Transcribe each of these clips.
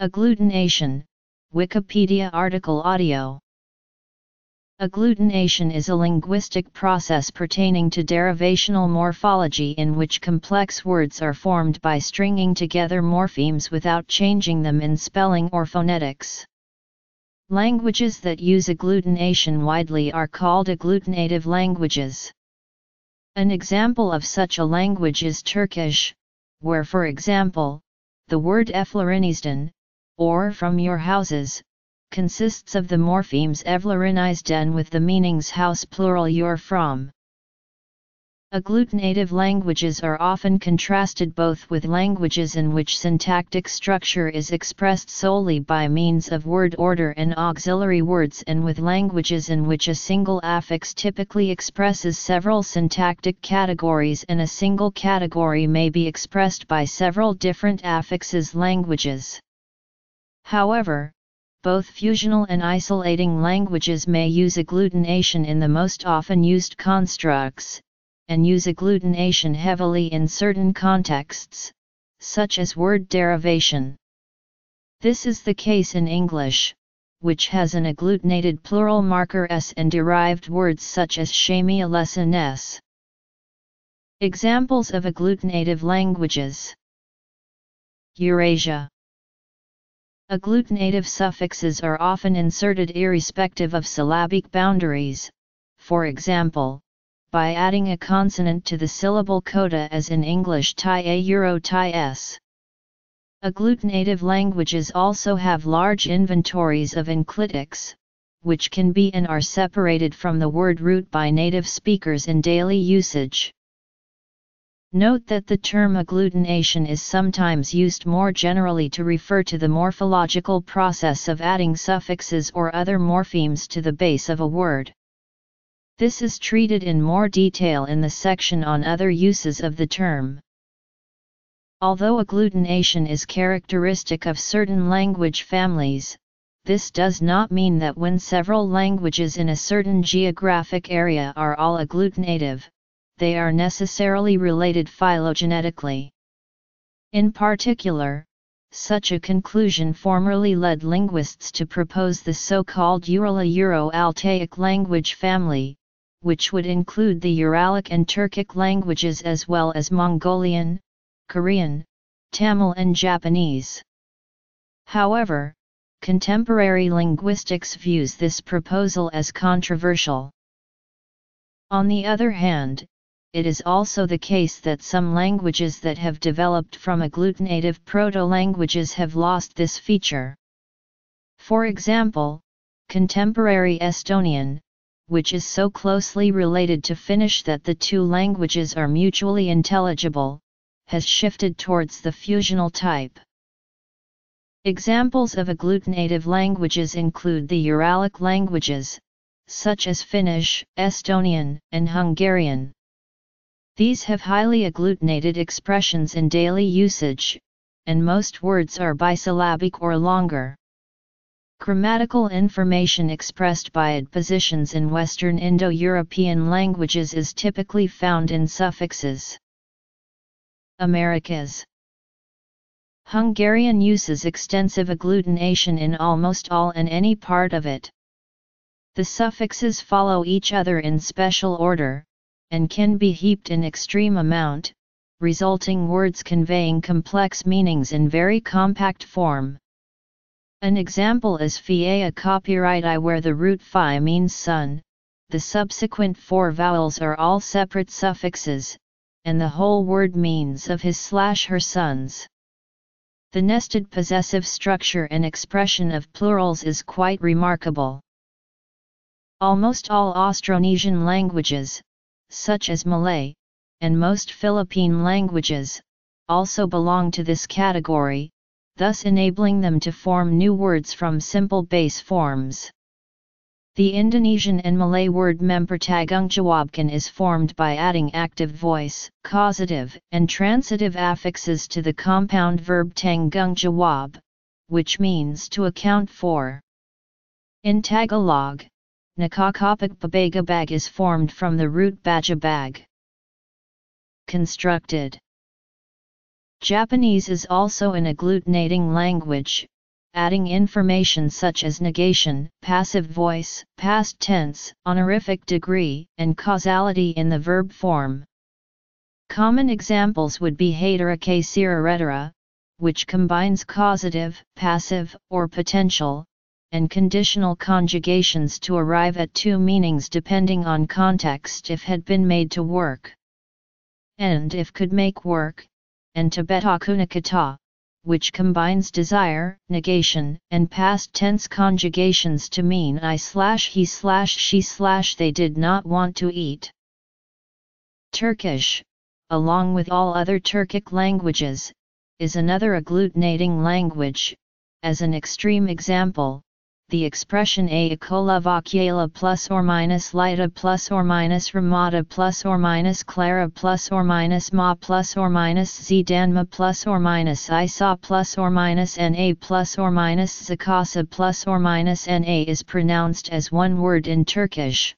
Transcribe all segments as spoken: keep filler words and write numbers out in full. Agglutination, Wikipedia article audio. Agglutination is a linguistic process pertaining to derivational morphology in which complex words are formed by stringing together morphemes without changing them in spelling or phonetics. Languages that use agglutination widely are called agglutinative languages. An example of such a language is Turkish, where, for example, the word evlerinizden, or from your houses, consists of the morphemes evlerinizden with the meanings house plural you're from. Agglutinative languages are often contrasted both with languages in which syntactic structure is expressed solely by means of word order and auxiliary words, and with languages in which a single affix typically expresses several syntactic categories and a single category may be expressed by several different affixes. Languages, however, both fusional and isolating languages may use agglutination in the most often used constructs, and use agglutination heavily in certain contexts, such as word derivation. This is the case in English, which has an agglutinated plural marker s and derived words such as shamia-lessons. Examples of agglutinative languages: Eurasia. Agglutinative suffixes are often inserted irrespective of syllabic boundaries, for example, by adding a consonant to the syllable coda as in English tie-a, euro tie-s. Agglutinative languages also have large inventories of enclitics, which can be and are separated from the word root by native speakers in daily usage. Note that the term agglutination is sometimes used more generally to refer to the morphological process of adding suffixes or other morphemes to the base of a word. This is treated in more detail in the section on other uses of the term. Although agglutination is characteristic of certain language families, this does not mean that when several languages in a certain geographic area are all agglutinative, they are necessarily related phylogenetically. In particular, such a conclusion formerly led linguists to propose the so-called Ural-Altaic language family, which would include the Uralic and Turkic languages as well as Mongolian, Korean, Tamil and Japanese. However, contemporary linguistics views this proposal as controversial. On the other hand, it is also the case that some languages that have developed from agglutinative proto-languages have lost this feature. For example, contemporary Estonian, which is so closely related to Finnish that the two languages are mutually intelligible, has shifted towards the fusional type. Examples of agglutinative languages include the Uralic languages, such as Finnish, Estonian, and Hungarian. These have highly agglutinated expressions in daily usage, and most words are bisyllabic or longer. Grammatical information expressed by adpositions in Western Indo-European languages is typically found in suffixes. Americas. Hungarian uses extensive agglutination in almost all and any part of it. The suffixes follow each other in special order, and can be heaped in extreme amount, resulting words conveying complex meanings in very compact form. An example is fiea copyrighti, where the root fi means sun, the subsequent four vowels are all separate suffixes, and the whole word means of his slash her sons. The nested possessive structure and expression of plurals is quite remarkable. Almost all Austronesian languages, such as Malay, and most Philippine languages, also belong to this category, thus enabling them to form new words from simple base forms. The Indonesian and Malay word mempertanggungjawabkan is formed by adding active voice, causative, and transitive affixes to the compound verb tanggungjawab, which means to account for. In Tagalog, nakakapagpabagabag is formed from the root bagabag. Constructed. Japanese is also an agglutinating language, adding information such as negation, passive voice, past tense, honorific degree, and causality in the verb form. Common examples would be haetera caesira, which combines causative, passive, or potential, and conditional conjugations to arrive at two meanings depending on context: if had been made to work, and if could make work, and to betakunikata, which combines desire, negation, and past tense conjugations to mean I slash he slash she slash they did not want to eat. Turkish, along with all other Turkic languages, is another agglutinating language. As an extreme example, the expression a Akola Vakyala plus or minus Lita plus or minus Ramada plus or minus Clara plus or minus Ma plus or minus Zidanma plus or minus Isa plus or minus Na plus or minus Zakasa plus or minus Na is pronounced as one word in Turkish,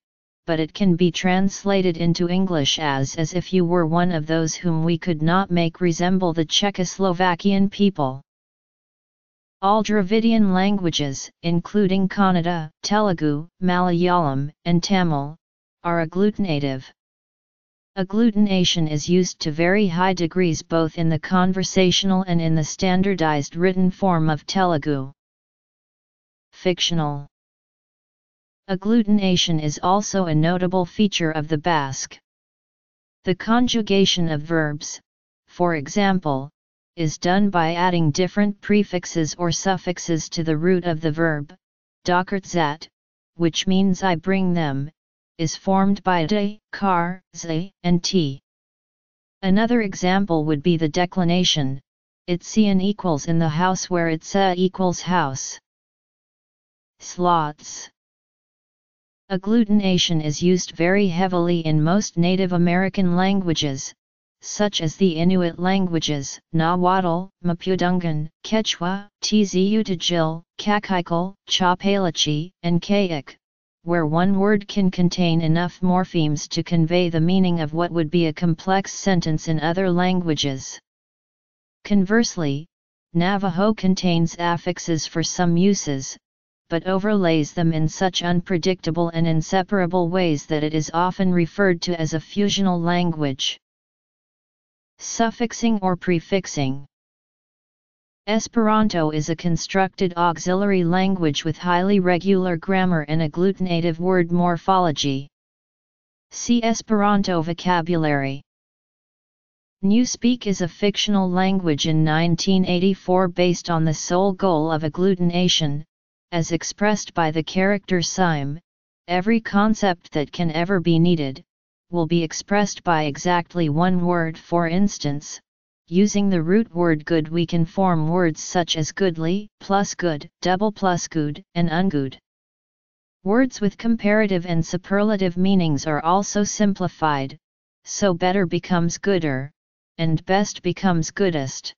but it can be translated into English as as if you were one of those whom we could not make resemble the Czechoslovakian people. All Dravidian languages, including Kannada, Telugu, Malayalam, and Tamil, are agglutinative. Agglutination is used to very high degrees both in the conversational and in the standardized written form of Telugu. Fictional. Agglutination is also a notable feature of the Basque. The conjugation of verbs, for example, is done by adding different prefixes or suffixes to the root of the verb. Dakertzat, which means I bring them, is formed by de, kar, z, and t. Another example would be the declination, itsean equals in the house where itsa equals house. Slots. Agglutination is used very heavily in most Native American languages, such as the Inuit languages, Nahuatl, Mapudungun, Quechua, Tzutagil, Kakikal, Chapalachi, and Kayak, where one word can contain enough morphemes to convey the meaning of what would be a complex sentence in other languages. Conversely, Navajo contains affixes for some uses, but overlays them in such unpredictable and inseparable ways that it is often referred to as a fusional language. Suffixing or prefixing. Esperanto is a constructed auxiliary language with highly regular grammar and agglutinative word morphology. See Esperanto vocabulary. Newspeak is a fictional language in nineteen eighty-four based on the sole goal of agglutination, as expressed by the character Syme. Every concept that can ever be needed will be expressed by exactly one word. For instance, using the root word good we can form words such as goodly, plus good, double plus good, and ungood. Words with comparative and superlative meanings are also simplified, so better becomes gooder, and best becomes goodest.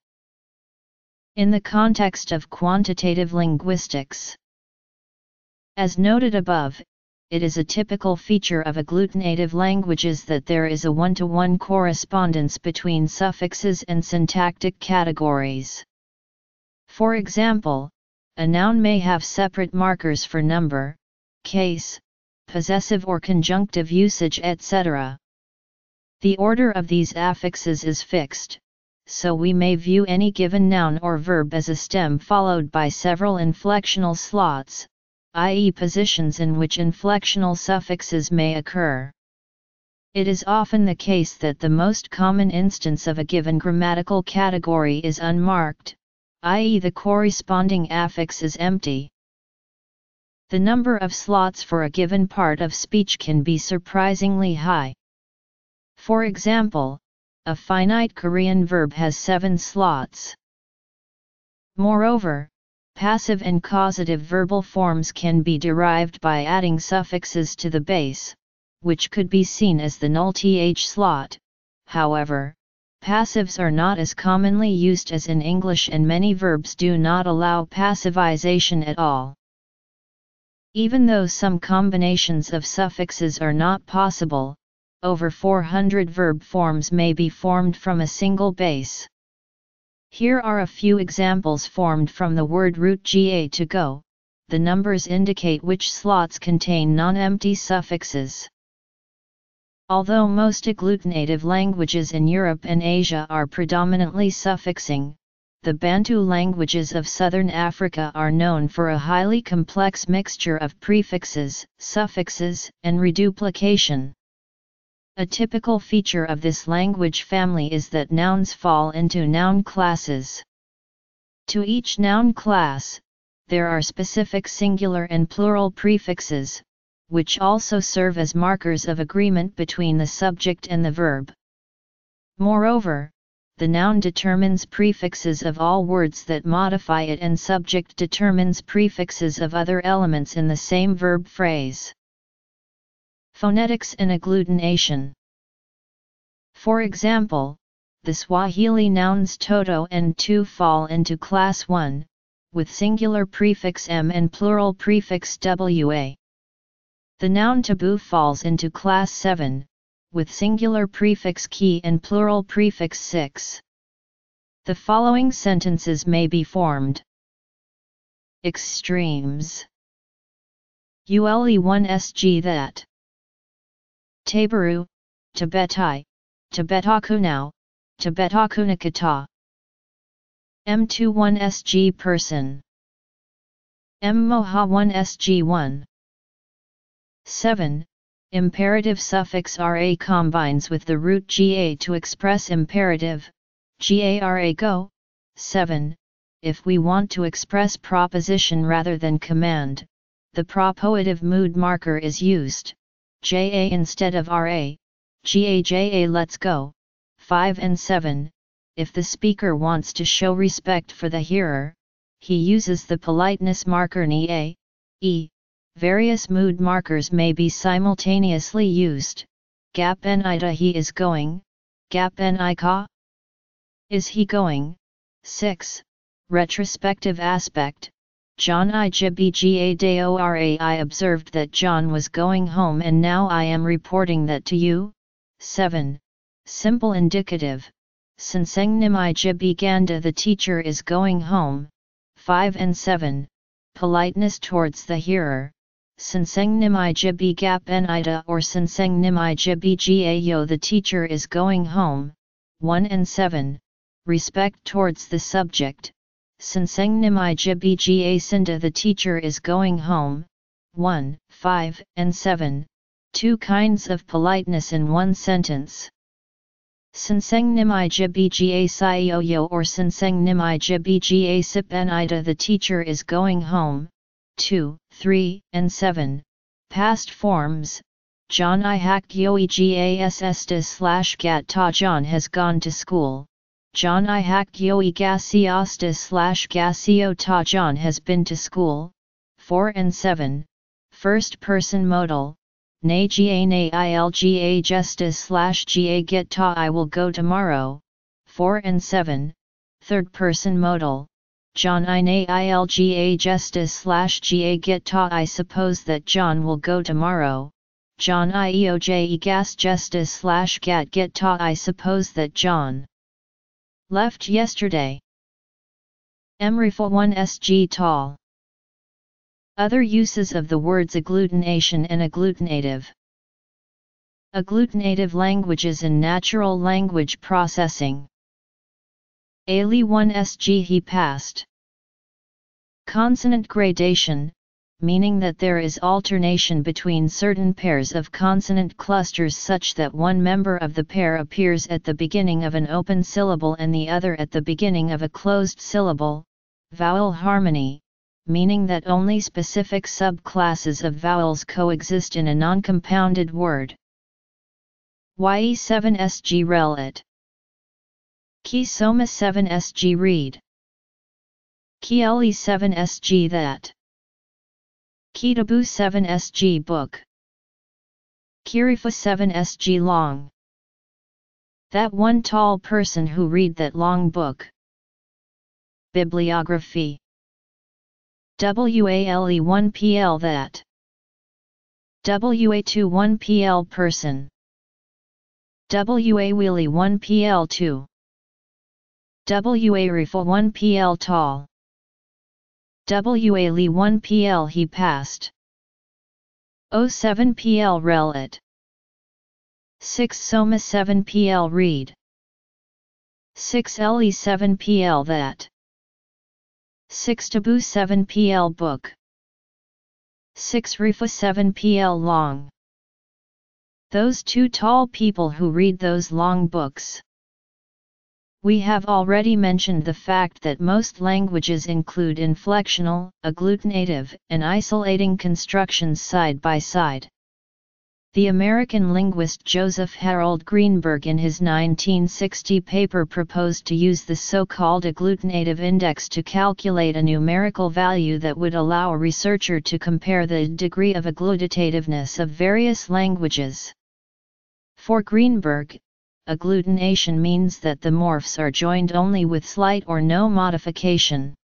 In the context of quantitative linguistics, as noted above, it is a typical feature of agglutinative languages that there is a one-to-one correspondence between suffixes and syntactic categories. For example, a noun may have separate markers for number, case, possessive or conjunctive usage, et cetera. The order of these affixes is fixed, so we may view any given noun or verb as a stem followed by several inflectional slots, that is positions in which inflectional suffixes may occur. It is often the case that the most common instance of a given grammatical category is unmarked, that is the corresponding affix is empty. The number of slots for a given part of speech can be surprisingly high. For example, a finite Korean verb has seven slots. Moreover, passive and causative verbal forms can be derived by adding suffixes to the base, which could be seen as the null th slot. However, passives are not as commonly used as in English, and many verbs do not allow passivization at all. Even though some combinations of suffixes are not possible, over four hundred verb forms may be formed from a single base. Here are a few examples formed from the word root ga to go. The numbers indicate which slots contain non-empty suffixes. Although most agglutinative languages in Europe and Asia are predominantly suffixing, the Bantu languages of southern Africa are known for a highly complex mixture of prefixes, suffixes, and reduplication. A typical feature of this language family is that nouns fall into noun classes. To each noun class, there are specific singular and plural prefixes, which also serve as markers of agreement between the subject and the verb. Moreover, the noun determines prefixes of all words that modify it, and subject determines prefixes of other elements in the same verb phrase. Phonetics and agglutination. For example, the Swahili nouns toto and tu fall into class one, with singular prefix m and plural prefix wa. The noun taboo falls into class seven, with singular prefix ki and plural prefix six. The following sentences may be formed. Extremes. Ule one S G that. Tabaru, Tibetai, Tibetakunau, Tibetakunakata. M two one S G person. M moha one S G one. seven. Imperative suffix ra combines with the root ga to express imperative, gara go. seven. If we want to express proposition rather than command, the propoitive mood marker is used, ja instead of ra, gaja let's go. five and seven. If the speaker wants to show respect for the hearer, he uses the politeness marker nie, e. Various mood markers may be simultaneously used. Gap n ida he is going, gap n I ka. Is he going? six. Retrospective aspect. John I jibga dora I observed that John was going home and now I am reporting that to you. seven. Simple indicative. Sensengnim I jibiganda the teacher is going home. five and seven. Politeness towards the hearer. Sensengnim I jibi gap n ida or sensengnim I jibi gayo the teacher is going home. one and seven. Respect towards the subject. Sensengnim I jibi ga sinda the teacher is going home. one, five, and seven. Two kinds of politeness in one sentence. Sensengnim I jibga saioyo or sensengnim I jibga sipen ida the teacher is going home. two, three, and seven. Past forms. John I hak yoegas esta slash gat ta John has gone to school. John I hak yoegasiosta slash gasio ta John has been to school. four and seven. First person modal. Nay ga nay ilga justice slash ga get ta I will go tomorrow. four and seven. Third person modal. John I nay ilga justice slash ga get ta I suppose that John will go tomorrow. John I eoj egas justice slash gat get ta I suppose that John left yesterday. M rifa one S G tall. Other uses of the words agglutination and agglutinative. Agglutinative languages in natural language processing. Ali one S G he passed. Consonant gradation, meaning that there is alternation between certain pairs of consonant clusters such that one member of the pair appears at the beginning of an open syllable and the other at the beginning of a closed syllable. Vowel harmony, meaning that only specific subclasses of vowels coexist in a non-compounded word. Y E seven S G rel it. Kisoma seven S G read. Kiele seven S G that. Kitabu seven S G book. Kirifa seven S G long. That one tall person who read that long book. Bibliography. Wale one P L that. Wa two one P L person. Wa wheelie one P L two. W A Rifle one P L tall. W A Lee one P L he passed. O seven P L rel it. six Soma seven P L read. six L E seven P L that. six Taboo seven P L book. six Rifa seven P L long. Those two tall people who read those long books. We have already mentioned the fact that most languages include inflectional, agglutinative, and isolating constructions side by side. The American linguist Joseph Harold Greenberg in his nineteen sixty paper proposed to use the so-called agglutinative index to calculate a numerical value that would allow a researcher to compare the degree of aggglutativeness of various languages. For Greenberg, agglutination means that the morphs are joined only with slight or no modification.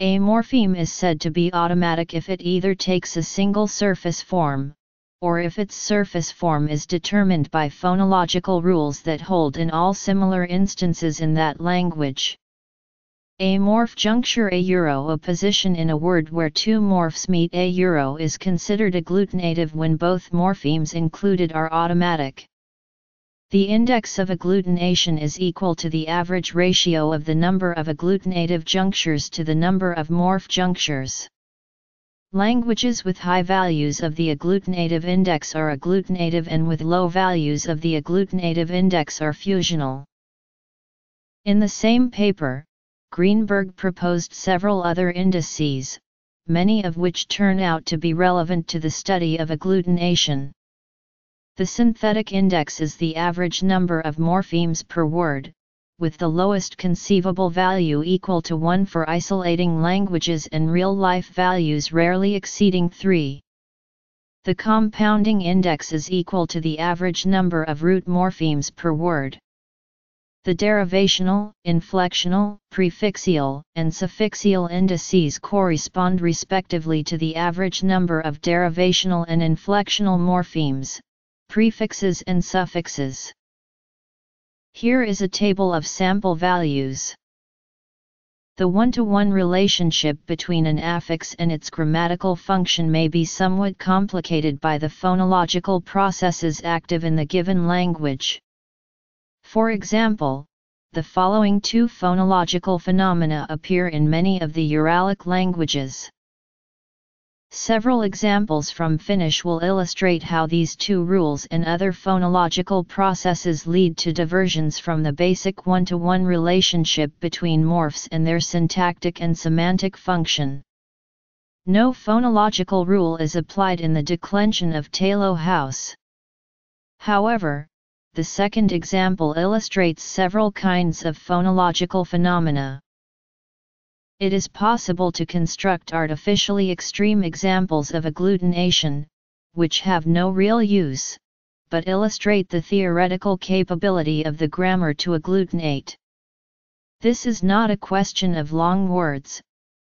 A morpheme is said to be automatic if it either takes a single surface form, or if its surface form is determined by phonological rules that hold in all similar instances in that language. A morph juncture a euro a position in a word where two morphs meet a euro is considered agglutinative when both morphemes included are automatic. The index of agglutination is equal to the average ratio of the number of agglutinative junctures to the number of morph junctures. Languages with high values of the agglutinative index are agglutinative and with low values of the agglutinative index are fusional. In the same paper, Greenberg proposed several other indices, many of which turn out to be relevant to the study of agglutination. The synthetic index is the average number of morphemes per word, with the lowest conceivable value equal to one for isolating languages and real-life values rarely exceeding three. The compounding index is equal to the average number of root morphemes per word. The derivational, inflectional, prefixial, and suffixial indices correspond respectively to the average number of derivational and inflectional morphemes, prefixes and suffixes. Here is a table of sample values. The one-to-one relationship between an affix and its grammatical function may be somewhat complicated by the phonological processes active in the given language. For example, the following two phonological phenomena appear in many of the Uralic languages. Several examples from Finnish will illustrate how these two rules and other phonological processes lead to diversions from the basic one-to-one relationship between morphs and their syntactic and semantic function. No phonological rule is applied in the declension of Talo house. However, the second example illustrates several kinds of phonological phenomena. It is possible to construct artificially extreme examples of agglutination, which have no real use, but illustrate the theoretical capability of the grammar to agglutinate. This is not a question of long words,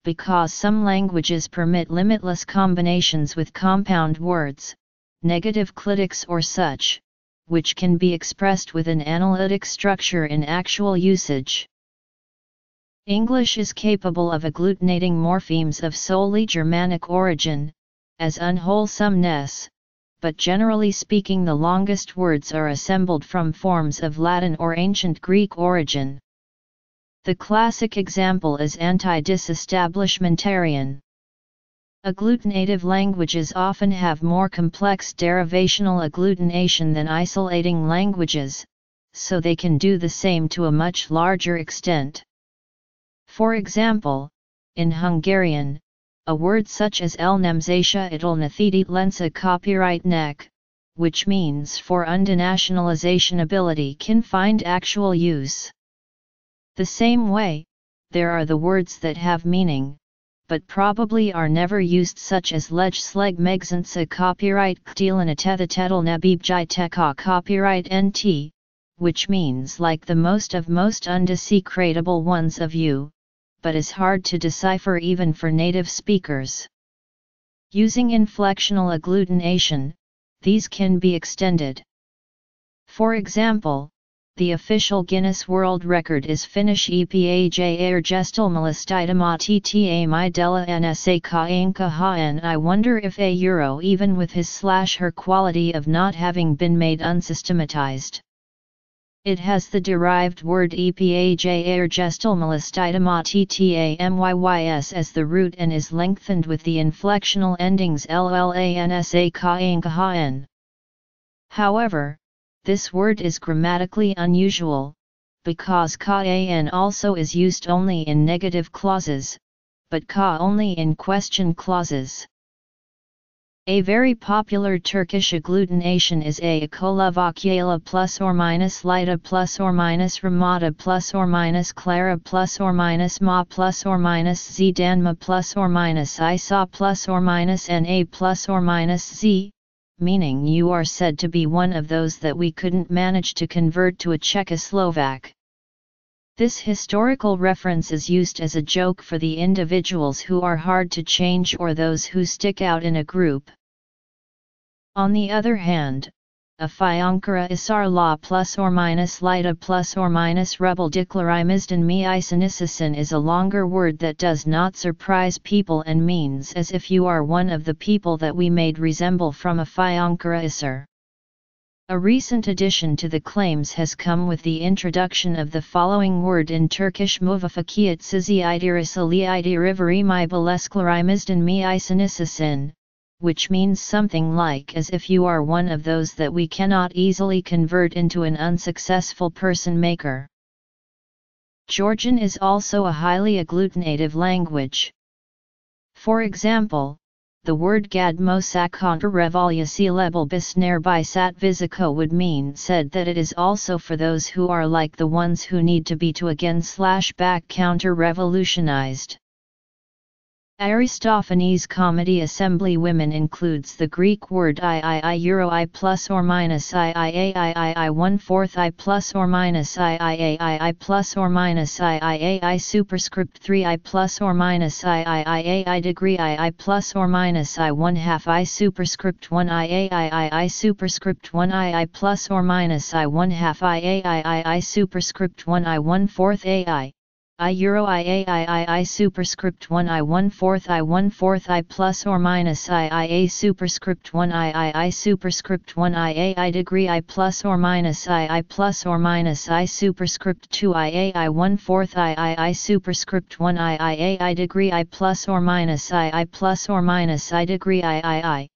because some languages permit limitless combinations with compound words, negative clitics or such, which can be expressed with an analytic structure in actual usage. English is capable of agglutinating morphemes of solely Germanic origin, as unwholesomeness, but generally speaking the longest words are assembled from forms of Latin or ancient Greek origin. The classic example is anti-disestablishmentarian. Agglutinative languages often have more complex derivational agglutination than isolating languages, so they can do the same to a much larger extent. For example, in Hungarian, a word such as elnemzése italnathidi lensa copyrightnek, which means for undenationalization ability can find actual use. The same way, there are the words that have meaning, but probably are never used such as legsleg megzensa copyright ktilanatethitetalnabibjiteka copyright nt, which means like the most of most undesecratable ones of you, but is hard to decipher even for native speakers. Using inflectional agglutination, these can be extended. For example, the official Guinness World Record is Finnish E P A J R gestelmalastitamati della N S A Kainka Haan. I wonder if a euro even with his slash her quality of not having been made unsystematized. It has the derived word E P A J R gestelmalastitamati as the root and is lengthened with the inflectional endings LLANSA Kainka Haan. However, this word is grammatically unusual, because ka-an also is used only in negative clauses, but ka only in question clauses. A very popular Turkish agglutination is a Akola Vakyala plus or minus Lita plus or minus Ramada plus or minus Clara plus or minus Ma plus or minus Zidanma plus or minus Isa plus or minus Na plus or minus Z, meaning you are said to be one of those that we couldn't manage to convert to a Czechoslovak. This historical reference is used as a joke for the individuals who are hard to change or those who stick out in a group. On the other hand, a Fiankara Isar La plus or minus Lita plus or minus Rebel Deklarimizdan Mi Isanisisan is a longer word that does not surprise people and means as if you are one of the people that we made resemble from a Fiankara Isar. A recent addition to the claims has come with the introduction of the following word in Turkish Muvafakiyat Sizi Idiris Ali Idiriveri Baleslarimizdan Mi Isanisisan, which means something like as if you are one of those that we cannot easily convert into an unsuccessful person maker. Georgian is also a highly agglutinative language. For example, the word gadmosakhantarevalyasilebil bisnerbisat visiko would mean said that it is also for those who are like the ones who need to be to again slash back counter revolutionized. Aristophanes' comedy Assembly Women includes the Greek word iii euro I plus or minus iiaii one fourth I plus or minus iiaii plus or minus iiaii superscript three I plus or minus iiaii degree ii plus or minus I one half I superscript one iiaii superscript one ii plus or minus I one half iiaii superscript one I one fourth ai. I euro I a I I I superscript one I one fourth I one fourth I plus or minus I I a superscript one I I I superscript one I a I degree I plus or minus I I plus or minus I superscript two I a I one fourth I I I superscript one I I a I degree I plus or minus I I plus or minus I degree I I I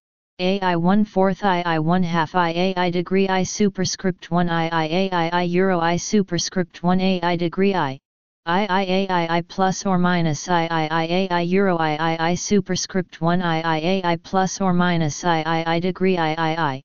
ai one fourth I I one half I A I degree I superscript one I I a I I euro I superscript one A I degree I iiaii plus or minus iiaii euro iii superscript one iiaii plus or minus iii degree iii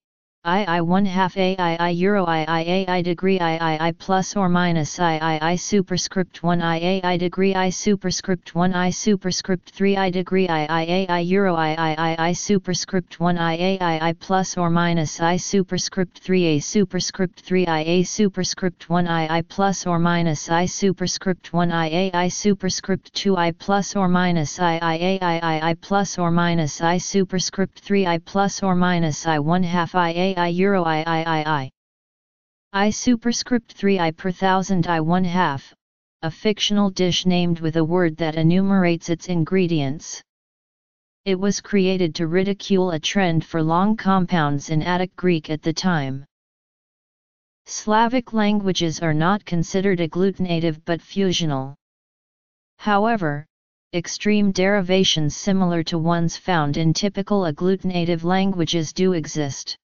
ii one half aii euro iiaii degree iii plus or minus iii superscript one iii degree I superscript one I superscript three I degree iiaii euro iii superscript one iiaii plus or minus I superscript three a superscript three ia superscript one ii plus or minus I superscript one iii superscript two I plus or minus iiaii plus or minus I superscript three I plus or minus I one half ia I euro I I I I I superscript three I per thousand I one half, a fictional dish named with a word that enumerates its ingredients. It was created to ridicule a trend for long compounds in Attic Greek at the time. Slavic languages are not considered agglutinative but fusional. However, extreme derivations similar to ones found in typical agglutinative languages do exist.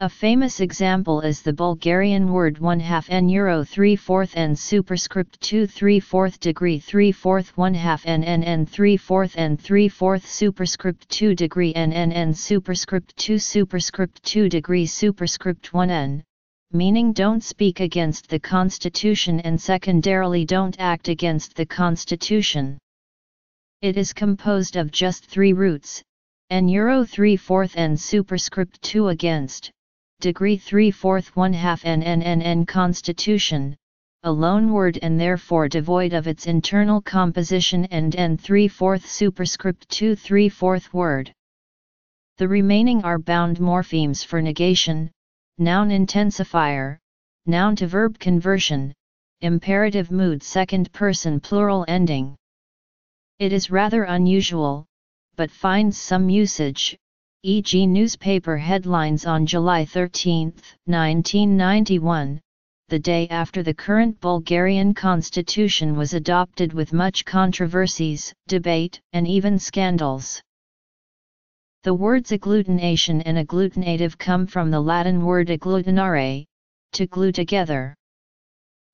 A famous example is the Bulgarian word one half n euro three fourth n superscript two three fourth degree three fourth one half n n n three fourth n three fourth superscript two degree n n n superscript two superscript two degree superscript one n, meaning don't speak against the Constitution and secondarily don't act against the Constitution. It is composed of just three roots, n euro three fourth n superscript two against, degree three fourth one half n n n n constitution, a loan word and therefore devoid of its internal composition and n three fourth superscript two three fourth word. The remaining are bound morphemes for negation, noun intensifier, noun to verb conversion, imperative mood second person plural ending. It is rather unusual, but finds some usage, for example newspaper headlines on July thirteenth, nineteen ninety-one, the day after the current Bulgarian constitution was adopted with much controversies, debate, and even scandals. The words agglutination and agglutinative come from the Latin word agglutinare, to glue together.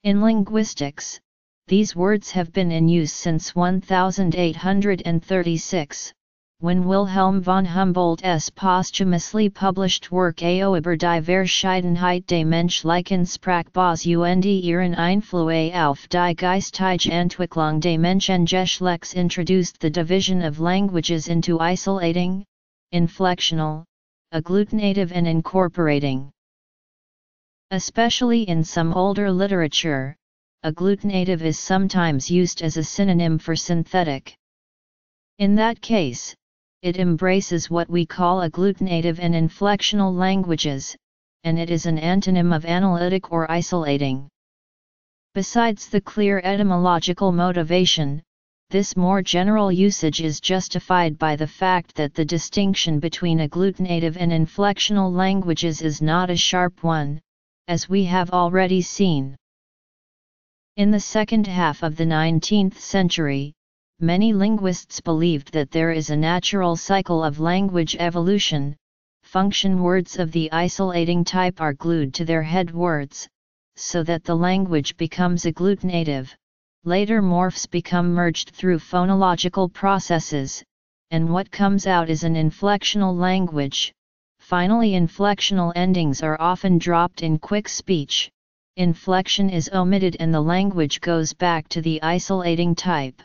In linguistics, these words have been in use since eighteen thirty-six, when Wilhelm von Humboldt's posthumously published work Ao über die Verschiedenheit des menschlichen Sprachbaus und ihren Einfluss auf die geistige Entwicklung des Menschengeschlechts introduced the division of languages into isolating, inflectional, agglutinative and incorporating. Especially in some older literature, agglutinative is sometimes used as a synonym for synthetic. In that case, it embraces what we call agglutinative and inflectional languages, and it is an antonym of analytic or isolating. Besides the clear etymological motivation, this more general usage is justified by the fact that the distinction between agglutinative and inflectional languages is not a sharp one, as we have already seen. In the second half of the nineteenth century, many linguists believed that there is a natural cycle of language evolution. Function words of the isolating type are glued to their head words, so that the language becomes agglutinative, later morphs become merged through phonological processes, and what comes out is an inflectional language. Finally, inflectional endings are often dropped in quick speech, inflection is omitted and the language goes back to the isolating type.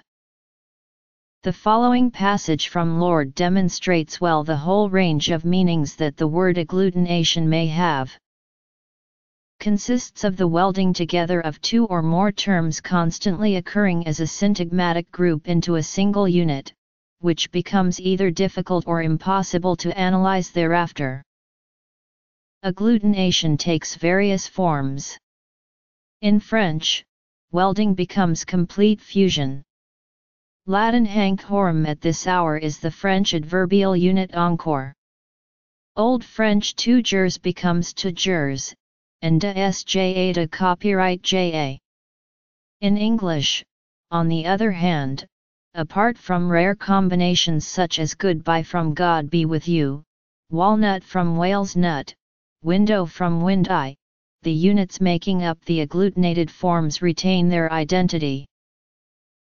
The following passage from Lord demonstrates well the whole range of meanings that the word agglutination may have. Consists of the welding together of two or more terms constantly occurring as a syntagmatic group into a single unit, which becomes either difficult or impossible to analyze thereafter. Agglutination takes various forms. In French, welding becomes complete fusion. Latin hanc horum at this hour is the French adverbial unit encore. Old French two jers becomes two jers, and de sja de copyright ja. In English, on the other hand, apart from rare combinations such as goodbye from God be with you, walnut from Wales nut, window from wind eye, the units making up the agglutinated forms retain their identity.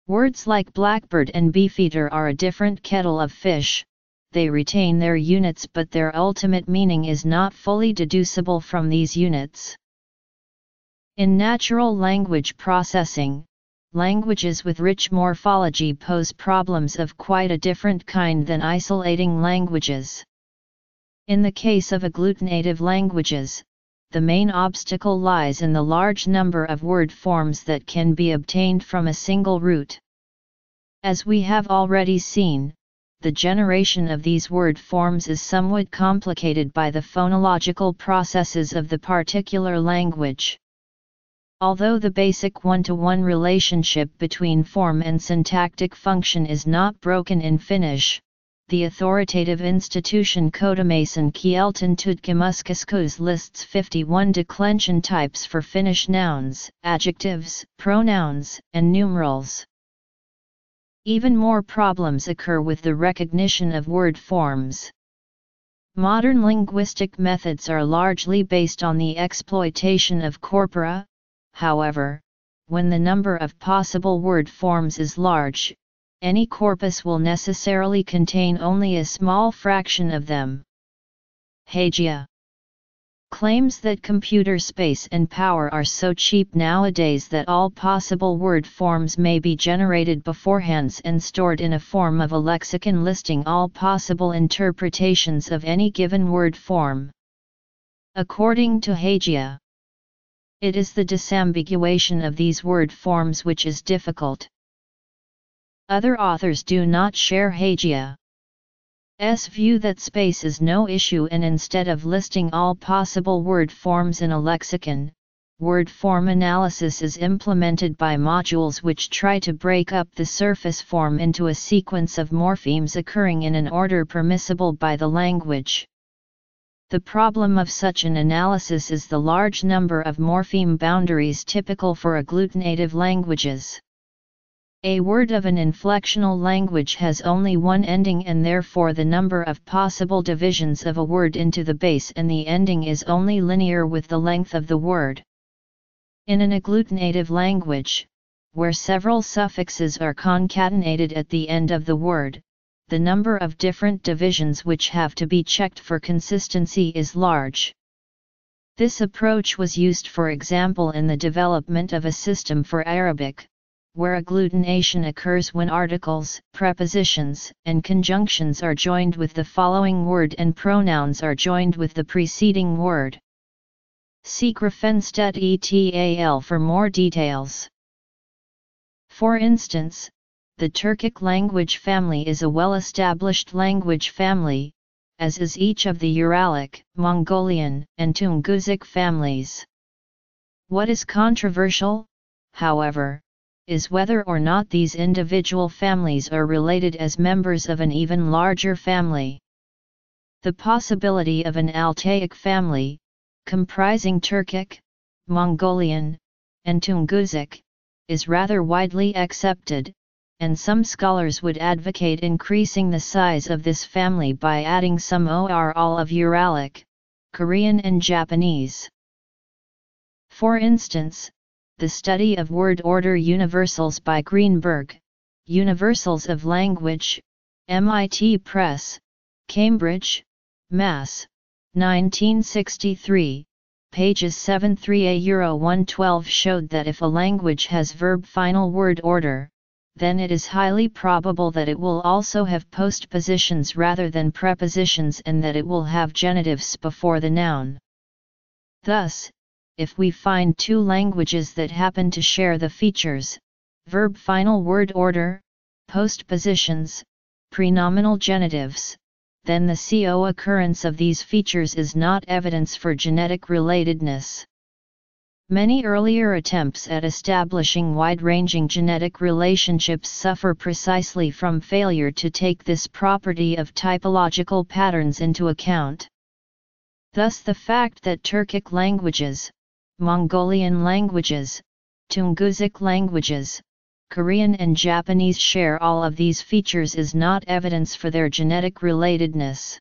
Words like blackbird and beefeater are a different kettle of fish, they retain their units but their ultimate meaning is not fully deducible from these units. In natural language processing, languages with rich morphology pose problems of quite a different kind than isolating languages. In the case of agglutinative languages, the main obstacle lies in the large number of word forms that can be obtained from a single root. As we have already seen, the generation of these word forms is somewhat complicated by the phonological processes of the particular language. Although the basic one-to-one relationship between form and syntactic function is not broken in Finnish, the authoritative institution Kotimaisen Kielten Tutkimuskeskus lists fifty-one declension types for Finnish nouns, adjectives, pronouns, and numerals. Even more problems occur with the recognition of word forms. Modern linguistic methods are largely based on the exploitation of corpora. However, when the number of possible word forms is large, any corpus will necessarily contain only a small fraction of them. Hagia claims that computer space and power are so cheap nowadays that all possible word forms may be generated beforehand and stored in a form of a lexicon listing all possible interpretations of any given word form. According to Hagia, it is the disambiguation of these word forms which is difficult. Other authors do not share Hagia's view that space is no issue and instead of listing all possible word forms in a lexicon, word form analysis is implemented by modules which try to break up the surface form into a sequence of morphemes occurring in an order permissible by the language. The problem of such an analysis is the large number of morpheme boundaries typical for agglutinative languages. A word of an inflectional language has only one ending, and therefore the number of possible divisions of a word into the base and the ending is only linear with the length of the word. In an agglutinative language, where several suffixes are concatenated at the end of the word, the number of different divisions which have to be checked for consistency is large. This approach was used, for example, in the development of a system for Arabic, where agglutination occurs when articles, prepositions, and conjunctions are joined with the following word and pronouns are joined with the preceding word. See Grafenstedt et al. For more details. For instance, the Turkic language family is a well-established language family, as is each of the Uralic, Mongolian, and Tungusic families. What is controversial, however, is whether or not these individual families are related as members of an even larger family. The possibility of an Altaic family, comprising Turkic, Mongolian, and Tungusic, is rather widely accepted, and some scholars would advocate increasing the size of this family by adding some or all of Uralic, Korean, and Japanese. For instance, the study of word order universals by Greenberg, Universals of Language, M I T Press, Cambridge, Mass, nineteen sixty-three, pages seventy-three to one twelve showed that if a language has verb final word order, then it is highly probable that it will also have postpositions rather than prepositions, and that it will have genitives before the noun. Thus, if we find two languages that happen to share the features, verb final word order, postpositions, prenominal genitives, then the co occurrence of these features is not evidence for genetic relatedness. Many earlier attempts at establishing wide-ranging genetic relationships suffer precisely from failure to take this property of typological patterns into account. Thus the fact that Turkic languages, Mongolian languages, Tungusic languages, Korean and Japanese share all of these features is not evidence for their genetic relatedness.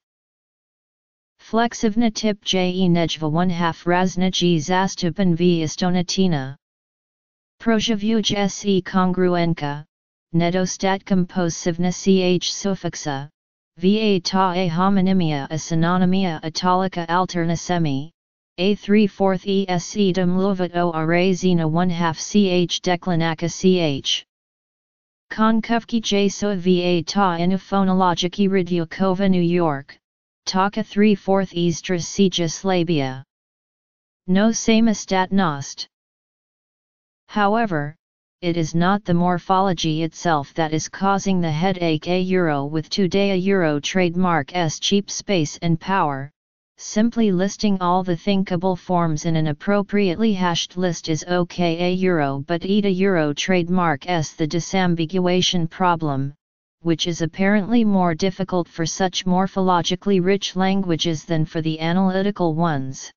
Flexivna typ je nejva one half razniji zastupan v istonatina. Prožavuj se kongruenka, nedostat komposivna ch suffixa, va ta a homonymia a synonymia italica alternasemi, a three fourth esc domlovat o arazina one half ch declinaca ch. Konkuvki je so va ta inu phonologiki Ridyukova New York. Taka three fourth Eastra Sejaslavia. No samostat nost. However, it is not the morphology itself that is causing the headache. A euro with today a euro trademark s cheap space and power. Simply listing all the thinkable forms in an appropriately hashed list is okay. A euro but eat a euro trademark s the disambiguation problem, which is apparently more difficult for such morphologically rich languages than for the analytical ones.